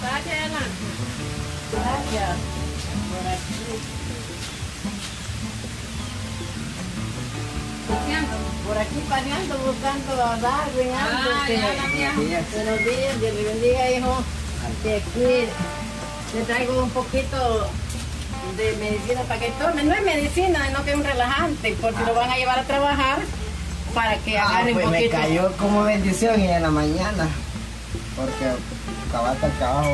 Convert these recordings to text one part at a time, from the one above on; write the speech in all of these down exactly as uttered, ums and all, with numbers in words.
Vaya, vaya, por aquí. Por aquí paneando, buscando a Darwin. Ah, ya, ya, ya. Buenos días, Dios le bendiga, hijo. Te cuida. Te traigo un poquito de medicina para que tome. No es medicina, sino que es un relajante, porque ah. lo van a llevar a trabajar para que ah, agarre pues un poquito. Me cayó como bendición y en la mañana, porque... Cabata acá abajo,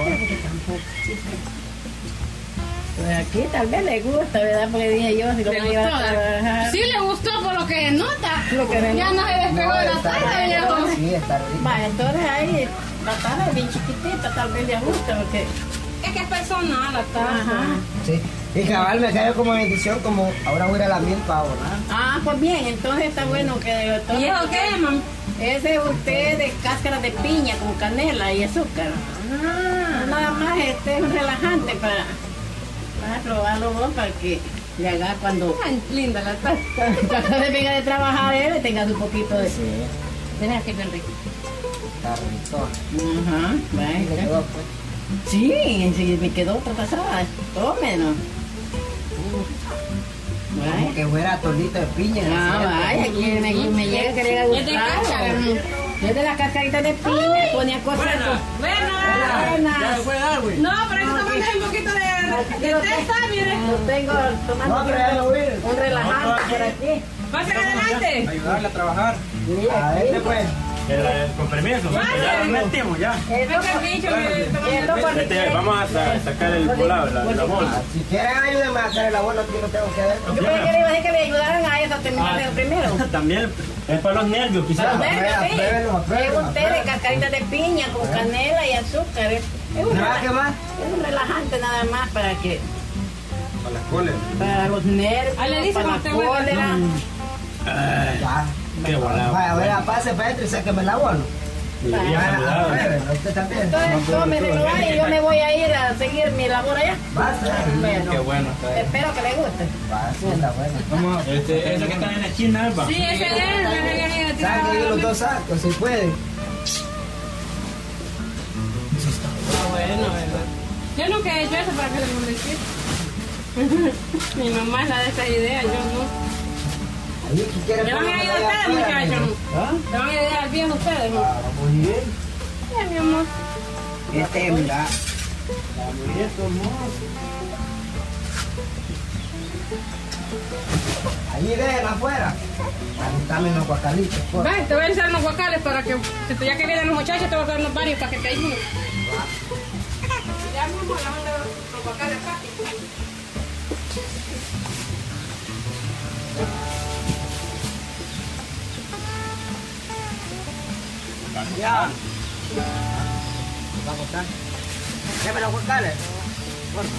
pues aquí tal vez le gusta, ¿verdad? Porque dije yo, si lo voy a trabajar. Sí le gustó por lo que nota. Lo que ya no se despegó no, de la tarde. Ya como... Sí, está rico. Vale, entonces ahí la tarde es bien chiquitita, tal vez le gusta, porque... Es que es personal la tarde. Ajá. Sí. Y cabal me cayó como bendición, como ahora voy a ir a la mil para ahorrar. Ah, pues bien, entonces está bueno que... Todo ¿y eso qué, mamá? Ese usted de cáscara de piña con canela y azúcar. Ah, nada más, este es un relajante para, para probarlo vos, para que le haga cuando... Ay, linda la taza. Cuando se venga de trabajar él, tenga un poquito de... Sí. Tenés que ver rico. Está rico. Ajá, va. Sí, sí, me quedó otra tazada. Tómenos. Como que fuera atolito de piña. Ah, no, vaya, aquí me, me, me llega que le haga gustar. Es de las cascaritas de piña, ponía cosas. Buenas, buenas. Buenas. No, pero eso no, tomando sí. un poquito de, de testa, mire. Yo tengo tomando no, pero un, un relajante por aquí. Pasen adelante. Ayudarle a trabajar. Sí, a este pues. El, con permiso, vale. Ya lo metimos, ya. Vamos a sacar el volado, la, la bola. Si quieren ayúdenme a sacar el abono, yo no tengo que hacer. Yo pensé que le iba a decir que me ayudaran a ellos a terminar el primero. También es para los nervios, quizás. Es usted de cascaritas de piña con canela y azúcar. Es un relajante nada más para que... Para las cóleras. Para los nervios, para las cóleras. Ya. Qué volado. Vaya, vaya, pase para adentro y sáqueme el abono. Usted también. Entonces, tómelo ahí y yo me voy a ir a seguir mi labor allá. Bueno, qué bueno. Espero que le guste. Va, sí, está bueno. Este, ¿eso que están en la China, Alba? Sí, ese es. Sáquenle los dos sacos, si pueden. Eso está bueno, ¿verdad? Yo nunca he hecho eso para que le moleste. Mi mamá es la de esa idea, yo no. ¿Te van a ayudar ustedes, muchachos? ¿Te van a ayudar al viejo ustedes? Ah, muy bien. Sí, mi amor. Este, mira. La mujer tomó. Allí déjenla afuera. Dame los guacalitos. Ven, te voy a echar unos guacales para que, si ya que vienen los muchachos, te voy a dar unos varios para que te ayuden. Ya mismo le mando los guacales fáciles. Ya. Vamos a cortar. Déjame los guacales. Corta.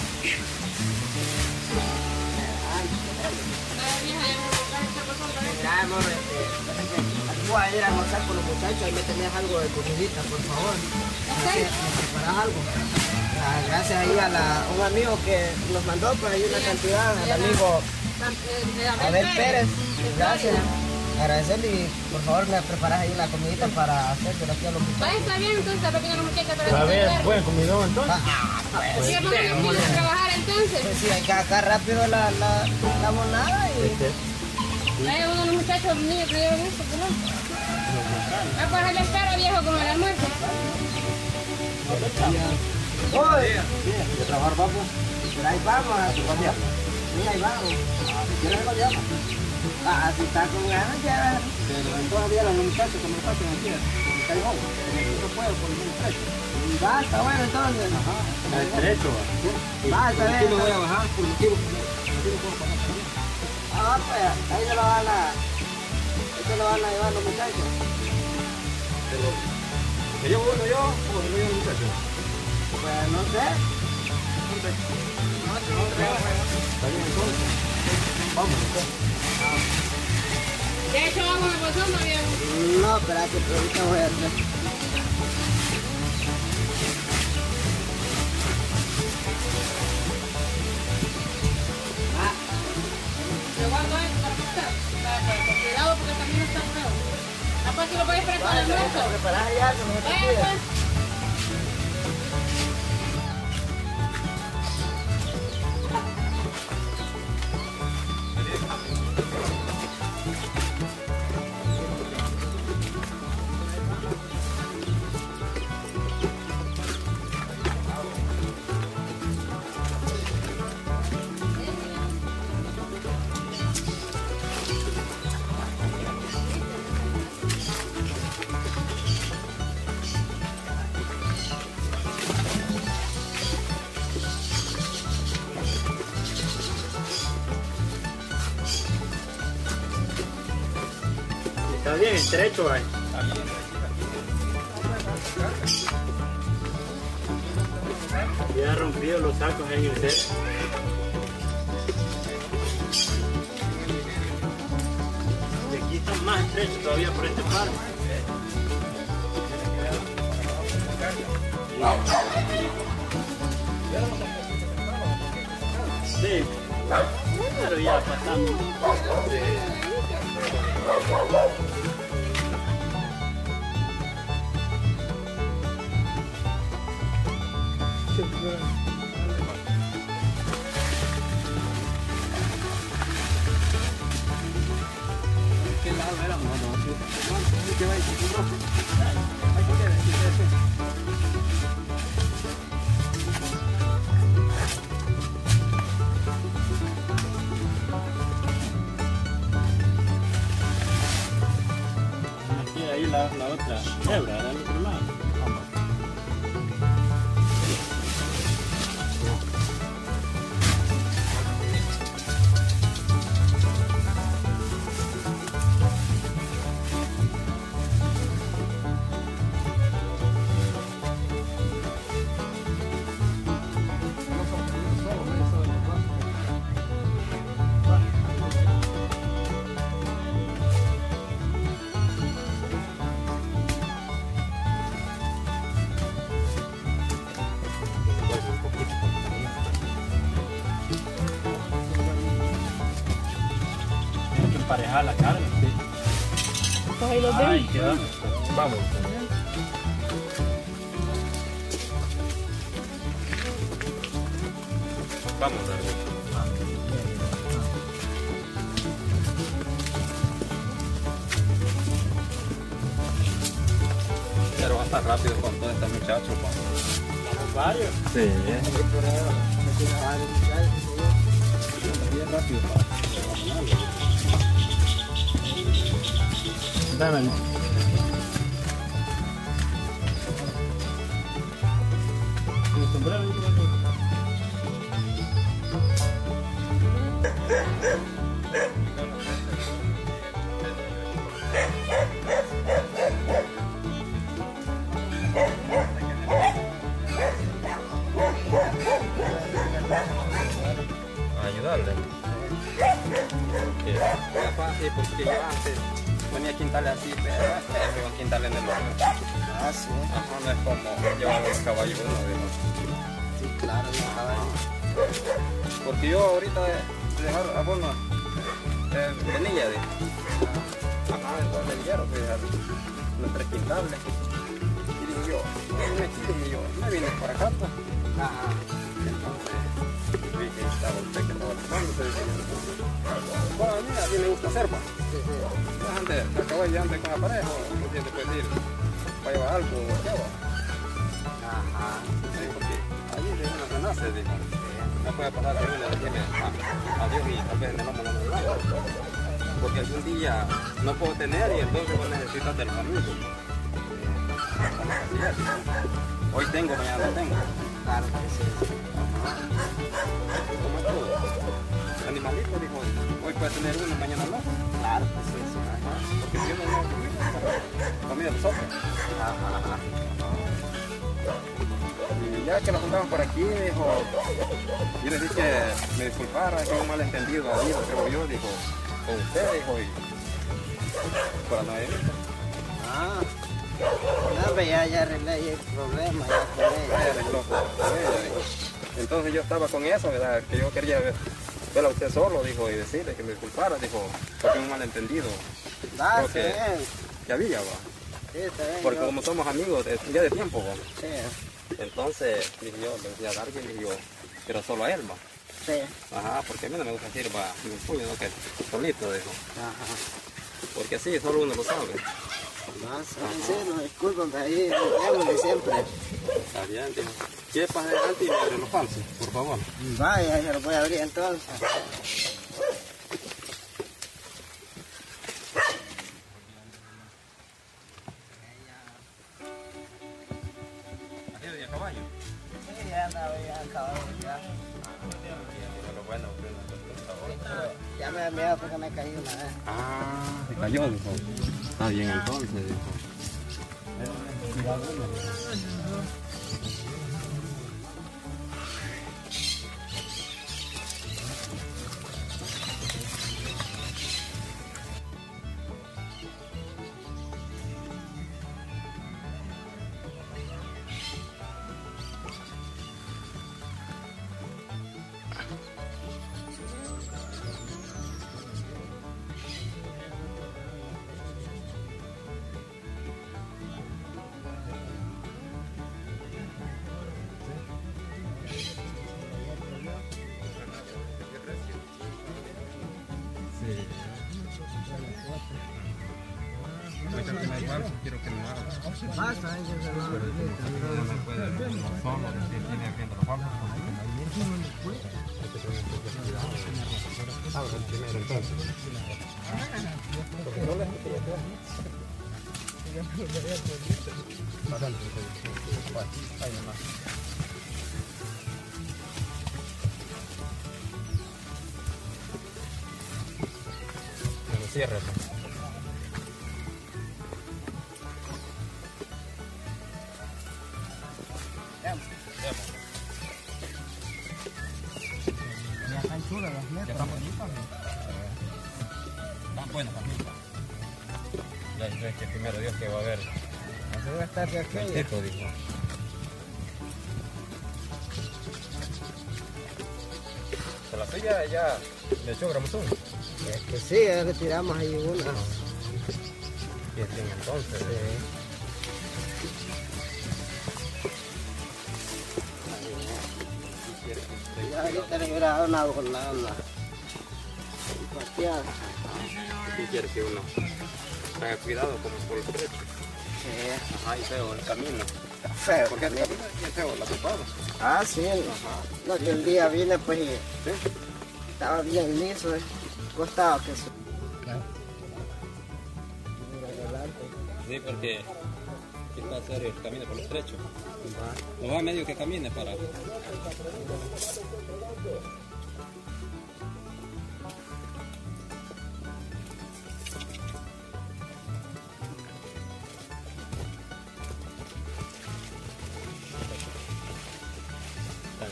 Ya, amor, aquí voy a ir a almorzar con los muchachos. Ahí me tenés algo de comidita, por favor. ¿Me preparás algo? Gracias ahí a la, un amigo que nos mandó por ahí una cantidad, al amigo Abel Pérez. Gracias. Agradecerle y por favor me preparas ahí la comidita para hacerte aquí a los muchachos. Pues está bien, entonces la pequeña muchacha para ver, buen comidón entonces. Ah, pues. ¿Qué vamos a trabajar entonces? Pues sí, hay que sacar rápido la, la, la monada y. Este. Sí. Hay uno de los muchachos míos que llevan esto, ¿no? Ah, pues allá espero viejo con el almuerzo. Oye, ¿quieres trabajar, papu? Pero ahí vamos a tu familia. Mira, ahí vamos. ¿Quieres que lo llama? Ah, si está con ganas ya. Pero en todos los días los muchachos como está con aquí. Está el joven. No puedo por el estrecho. Va, está bueno entonces. Ajá. Está estrecho. Va, está bien. Yo no voy a bajar por motivo. Ah, pues, ahí se lo van a. Esto lo van a llevar los muchachos. Pero. ¿Me llevo uno yo o me llevo el muchacho? Pues no sé. No, no, está bien entonces. Vamos, entonces. De hecho, vamos a pasar una vieja. No, espera que ahorita voy a hacer. Ah. Te guardo esto para cortar. Cuidado porque también está nuevo. Aparte tú lo puedes esperar con el almuerzo. Está bien estrecho, eh. Está bien, aquí. Ya ha rompido los sacos en el set. Y aquí están más estrechos todavía por este par. Sí. Pero ya pasamos. Sí. Aquí ahí la, la otra hebra del otro lado. Pareja la carne. Ahí los ven. Vamos. Vamos, Darwin. Pero hasta rápido con todos estos muchachos. ¿Vamos varios? Sí. Bien rápido, Dame. Ayudarle. Era fácil porque yo antes ponía quintales así, pero tengo quintales en el horno. Ah, sí. Ajá, no es como llevamos los caballos uno de los. Sí, claro, los caballos. Porque yo ahorita de dejar a forma eh, venilla de. Ajá, entonces el hierro, pues, los tres quintales. Y dije yo, me dije yo, me vine por acá. Pues. Ajá. Entonces, vi que estaba usted que estaba tomando, pero dije, bueno, mira, a mí me gusta hacer, pues. Sí, sí. Antes, la acabo de antes con la pareja, ¿no? Porque después de ir, va a llevar algo o qué va. Ajá. Sí, porque allí de una renace, digo. No puede pasar a una de tiene a Dios y tal vez en el hombro no lo hago. Porque algún día no puedo tener y entonces vos necesitas del familia. Hoy tengo, mañana no tengo. Claro que sí. Como es todo. Animalito, dijo, hoy puede tener uno, mañana no. Claro, pues sí, sí, ajá. Porque si yo no llevo comida, comida de sopa. Ajá, ajá. Y ya que nos juntaban por aquí, dijo, yo les dije que me disculpara, que un malentendido ha habido, creo yo, dijo, con usted, dijo, y por la novedad. Ah, no, pero ya, ya arreglé el problema, ya arreglé. Ya arregló, pues. Entonces yo estaba con eso, ¿verdad? Que yo quería ver. Pero usted solo, dijo, y decirle que me disculpara, dijo, porque es un malentendido. Dale, ya vi ya va. Sí, porque yo, como somos amigos de, ya de tiempo, ¿va? Sí. Entonces, dije yo, le decía a Darwin, dije yo, pero solo a él, ¿va? Sí. Ajá, porque a mí no me gusta decir, va, ni un puño, ¿no? Que solito, dijo. Ajá. Porque así, solo uno lo sabe. Más, sí, nos disculpan, pero ahí nos vemos siempre. Está bien, tío. Chepas adelante y me abren los falsos, por favor. Vaya, ya lo voy a abrir entonces. Ya me da miedo porque me he caído una vez. Ah, se cayó, dijo. Está bien entonces, quiero que no hagas. No me puede ver solo, que tiene aquí entre los falsos. Abro el primero entonces. Porque no le estoy atrás. Bastante. Ahí nomás. Me lo cierro. Ya están bonitas, ¿no? Están buenas las mismas. Ya yo es que primero Dios que va a haber. ¿No se va a estar de aquella? El teto, dijo. Con la suya ya le echó gramosón. Es que sí, ya le tiramos ahí una. Y este entonces. Sí. Ahorita le hubiera dado una con la onda. Y quiere que uno tenga cuidado como por el precio. Sí. Ajá, y feo el camino. Está feo. Porque el camino es feo, la topaba. Ah, sí. Ajá. No, que un día vine pues y ¿sí? Estaba bien liso, eh. Costaba que eso. Claro. Sí, porque va a hacer el camino por el estrecho. Lo va a medio que camine para. Está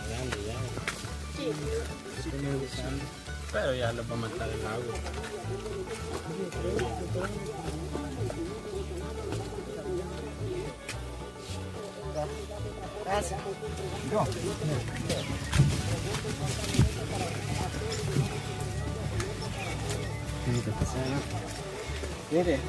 grande ya. Sí. Pero ya lo va a matar el agua. Gracias. Yo. Mire.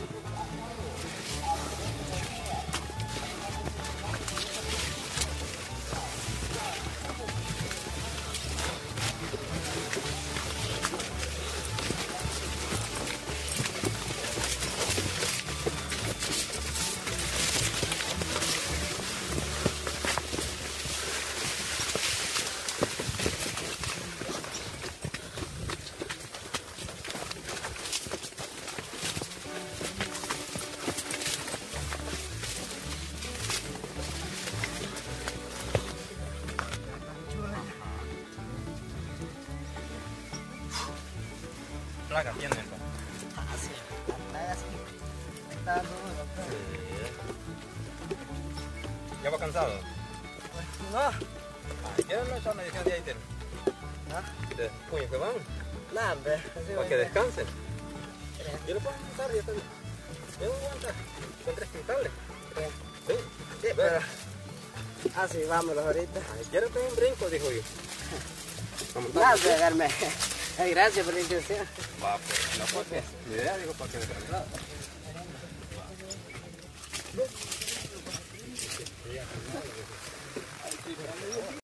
La plaga tiene, ¿no? Ah, sí, la plaga sí. Está duro, ¿no? Sí. ¿Ya va cansado? Pues no. ¿Qué no echarme de ahí, Aiter? ¿Ah? ¿De puño que van? No, hombre. Para que descansen. Yo lo puedo montar y yo también. Yo voy a montar con tres quintales. Sí. Sí, sí pero... Ah, sí, vámonos ahorita. Quiero pegar un brinco, dijo yo. Vamos a montar. No, pegarme. Ay, gracias por la intención. Va, pues, la foto. La idea, digo, para que me traiga.